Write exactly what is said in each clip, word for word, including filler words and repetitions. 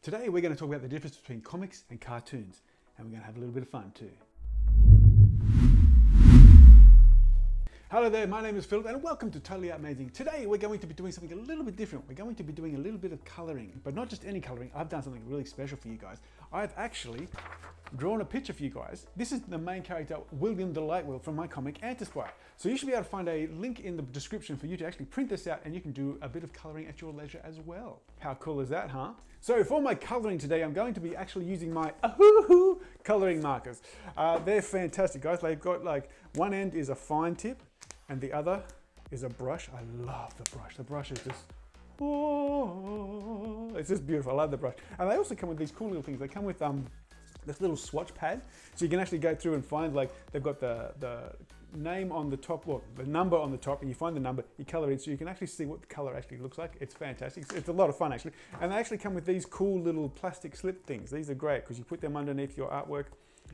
Today we're going to talk about the difference between comics and cartoons, and we're going to have a little bit of fun too. Hello there, my name is Philip and welcome to Totally Artmazing. Today we're going to be doing something a little bit different. We're going to be doing a little bit of colouring, but not just any colouring. I've done something really special for you guys. I've actually drawn a picture for you guys. This is the main character, William the Lightwell, from my comic Antispire. So you should be able to find a link in the description for you to actually print this out and you can do a bit of colouring at your leisure as well. How cool is that, huh? So for my colouring today, I'm going to be actually using my Ohuhu colouring markers. Uh, they're fantastic, guys. They've got like, one end is a fine tip, and the other is a brush. I love the brush. The brush is just, oh, it's just beautiful. I love the brush. And they also come with these cool little things. They come with um, this little swatch pad. So you can actually go through and find, like, they've got the, the name on the top, or the number on the top, and you find the number, you color it, so you can actually see what the color actually looks like. It's fantastic. It's, it's a lot of fun, actually. And they actually come with these cool little plastic slip things. These are great because you put them underneath your artwork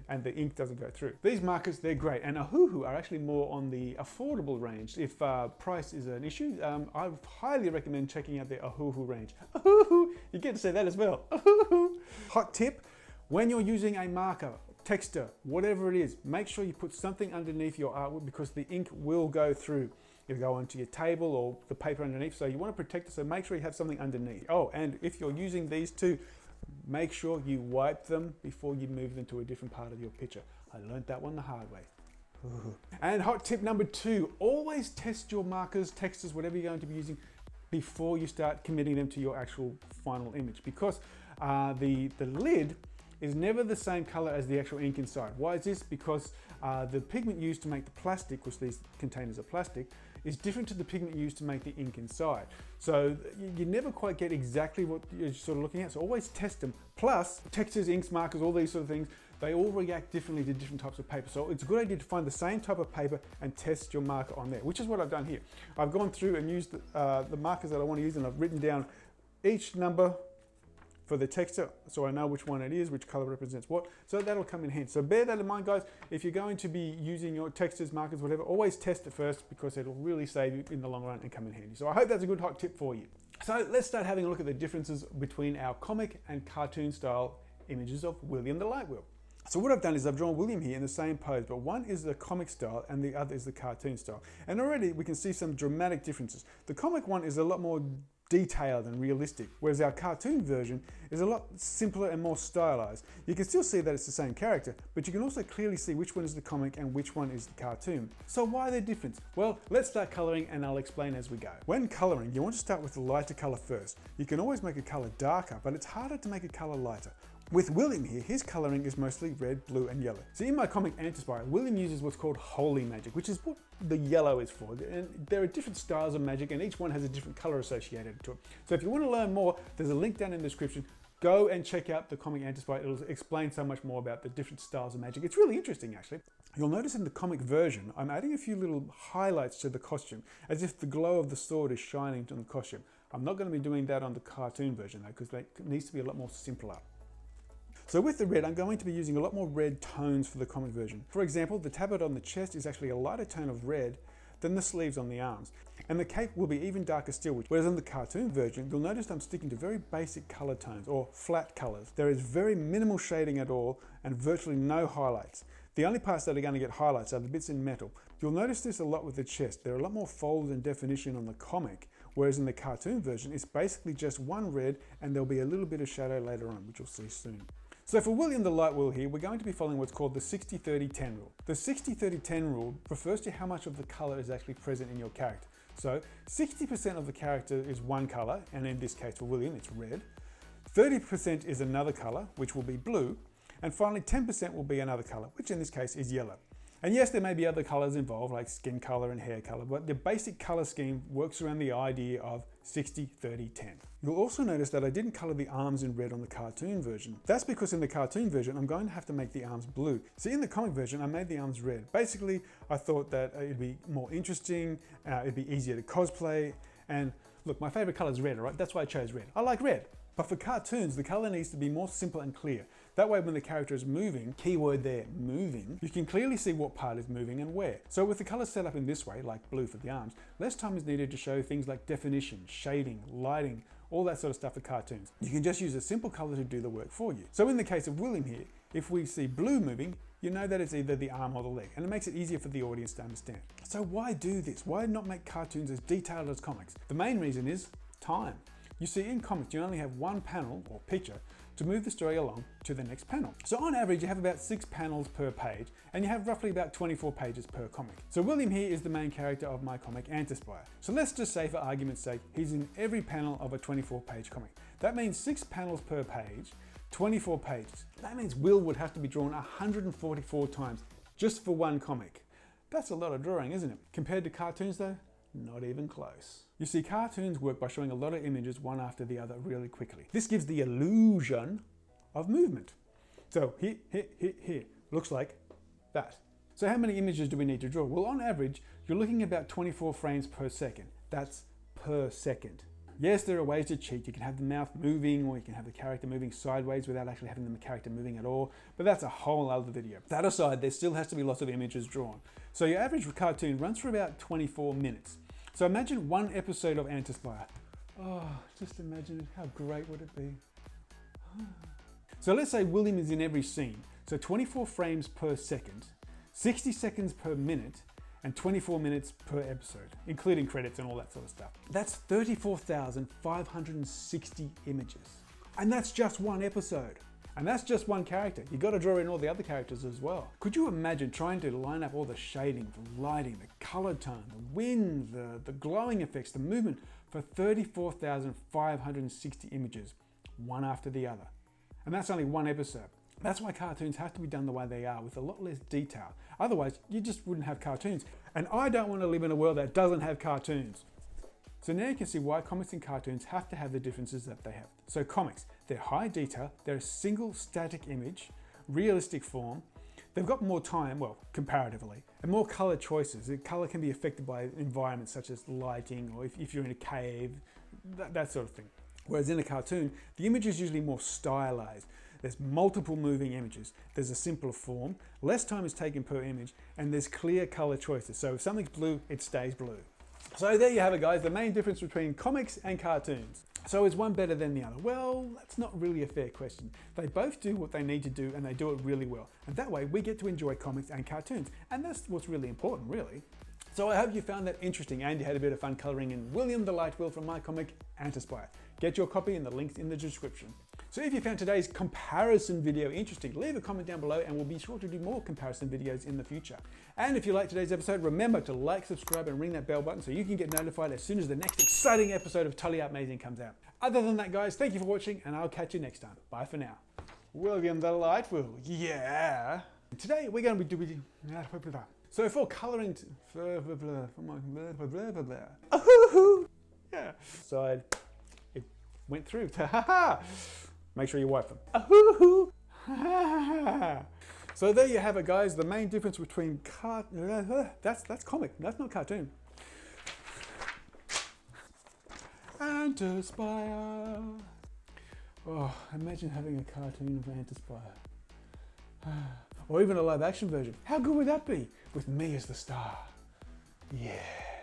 and the ink doesn't go through. These markers, they're great, and Ohuhu are actually more on the affordable range. If uh, price is an issue, um, I highly recommend checking out the Ohuhu range. Ohuhu, you get to say that as well. Ohuhu. Hot tip, when you're using a marker, texture, whatever it is, make sure you put something underneath your artwork because the ink will go through. It'll go onto your table or the paper underneath, so you want to protect it, so make sure you have something underneath. Oh, and if you're using these two, make sure you wipe them before you move them to a different part of your picture. I learned that one the hard way. Ooh. And hot tip number two, always test your markers, textures, whatever you're going to be using before you start committing them to your actual final image, because uh, the, the lid is never the same color as the actual ink inside. Why is this? Because uh, the pigment used to make the plastic, which these containers are plastic, is different to the pigment used to make the ink inside. So you never quite get exactly what you're sort of looking at, so always test them. Plus, textures, inks, markers, all these sort of things, they all react differently to different types of paper. So it's a good idea to find the same type of paper and test your marker on there, which is what I've done here. I've gone through and used the, uh, the markers that I want to use, and I've written down each number for the texture, so I know which one it is, which color represents what, so that'll come in handy. So bear that in mind, guys. If you're going to be using your textures, markers, whatever, always test it first because it'll really save you in the long run and come in handy. So I hope that's a good hot tip for you. So let's start having a look at the differences between our comic and cartoon style images of William the Lightwell. So what I've done is I've drawn William here in the same pose, but one is the comic style and the other is the cartoon style. And already we can see some dramatic differences. The comic one is a lot more detailed and realistic, whereas our cartoon version is a lot simpler and more stylized. You can still see that it's the same character, but you can also clearly see which one is the comic and which one is the cartoon. So why the difference? Well, let's start coloring and I'll explain as we go. When coloring, you want to start with a lighter color first. You can always make a color darker, but it's harder to make a color lighter. With William here, his colouring is mostly red, blue and yellow. So in my comic Antispire, William uses what's called holy magic, which is what the yellow is for. And there are different styles of magic and each one has a different colour associated to it. So if you want to learn more, there's a link down in the description. Go and check out the comic Antispire. It'll explain so much more about the different styles of magic. It's really interesting, actually. You'll notice in the comic version, I'm adding a few little highlights to the costume, as if the glow of the sword is shining on the costume. I'm not going to be doing that on the cartoon version though, because that needs to be a lot more simpler. So with the red, I'm going to be using a lot more red tones for the comic version. For example, the tabard on the chest is actually a lighter tone of red than the sleeves on the arms. And the cape will be even darker still, whereas in the cartoon version, you'll notice I'm sticking to very basic color tones, or flat colors. There is very minimal shading at all, and virtually no highlights. The only parts that are going to get highlights are the bits in metal. You'll notice this a lot with the chest. There are a lot more folds and definition on the comic, whereas in the cartoon version, it's basically just one red, and there'll be a little bit of shadow later on, which you'll see soon. So for William the Lightwell here, we're going to be following what's called the sixty thirty ten rule. The sixty thirty ten rule refers to how much of the color is actually present in your character. So sixty percent of the character is one color, and in this case for William, it's red. thirty percent is another color, which will be blue. And finally, ten percent will be another color, which in this case is yellow. And yes, there may be other colors involved, like skin color and hair color, but the basic color scheme works around the idea of sixty thirty ten. You'll also notice that I didn't color the arms in red on the cartoon version. That's because in the cartoon version, I'm going to have to make the arms blue. See, in the comic version, I made the arms red. Basically, I thought that it'd be more interesting, uh, it'd be easier to cosplay, and look, my favorite color is red, right? That's why I chose red. I like red. But for cartoons, the color needs to be more simple and clear. That way when the character is moving, keyword there, moving, you can clearly see what part is moving and where. So with the colors set up in this way, like blue for the arms, less time is needed to show things like definition, shading, lighting, all that sort of stuff for cartoons. You can just use a simple color to do the work for you. So in the case of William here, if we see blue moving, you know that it's either the arm or the leg, and it makes it easier for the audience to understand. So why do this? Why not make cartoons as detailed as comics? The main reason is time. You see, in comics, you only have one panel or picture to move the story along to the next panel. So on average, you have about six panels per page, and you have roughly about twenty-four pages per comic. So William here is the main character of my comic, Antispire. So let's just say, for argument's sake, he's in every panel of a twenty-four page comic. That means six panels per page, twenty-four pages. That means Will would have to be drawn one hundred forty-four times just for one comic. That's a lot of drawing, isn't it? Compared to cartoons though, not even close. You see, cartoons work by showing a lot of images one after the other really quickly. This gives the illusion of movement. So here, here, here, here, looks like that. So how many images do we need to draw? Well, on average, you're looking at about twenty-four frames per second. That's per second. Yes, there are ways to cheat. You can have the mouth moving, or you can have the character moving sideways without actually having the character moving at all, but that's a whole other video. That aside, there still has to be lots of images drawn. So your average cartoon runs for about twenty-four minutes. So imagine one episode of Antispire. Oh, just imagine it. How great would it be? So let's say William is in every scene. So twenty-four frames per second, sixty seconds per minute, and twenty-four minutes per episode, including credits and all that sort of stuff. That's thirty-four thousand five hundred sixty images. And that's just one episode. And that's just one character. You got to draw in all the other characters as well. Could you imagine trying to line up all the shading, the lighting, the color tone, the wind, the, the glowing effects, the movement for thirty-four thousand five hundred sixty images, one after the other? And that's only one episode. That's why cartoons have to be done the way they are, with a lot less detail. Otherwise, you just wouldn't have cartoons. And I don't want to live in a world that doesn't have cartoons. So now you can see why comics and cartoons have to have the differences that they have. So comics, they're high detail, they're a single static image, realistic form, they've got more time, well, comparatively, and more color choices. The color can be affected by environments such as lighting, or if, if you're in a cave, that, that sort of thing. Whereas in a cartoon, the image is usually more stylized. There's multiple moving images, there's a simpler form, less time is taken per image, and there's clear color choices. So if something's blue, it stays blue. So there you have it, guys, the main difference between comics and cartoons. So is one better than the other? Well, that's not really a fair question. They both do what they need to do, and they do it really well. And that way we get to enjoy comics and cartoons. And that's what's really important, really. So I hope you found that interesting and you had a bit of fun colouring in William the Lightwell from my comic, Antispire. Get your copy in the links in the description. So if you found today's comparison video interesting, leave a comment down below and we'll be sure to do more comparison videos in the future. And if you liked today's episode, remember to like, subscribe and ring that bell button so you can get notified as soon as the next exciting episode of Totally Artmazing comes out. Other than that, guys, thank you for watching and I'll catch you next time. Bye for now. William the Lightwell, yeah! Today we're going to be doing... So for colouring... Ohuhu! Yeah. Side. It went through. Make sure you wipe them. Ohuhu! So there you have it, guys. The main difference between cart... That's, that's comic. That's not cartoon. Antispire. Oh, imagine having a cartoon of Antispire. Or even a live action version. How good would that be? With me as the star. Yeah.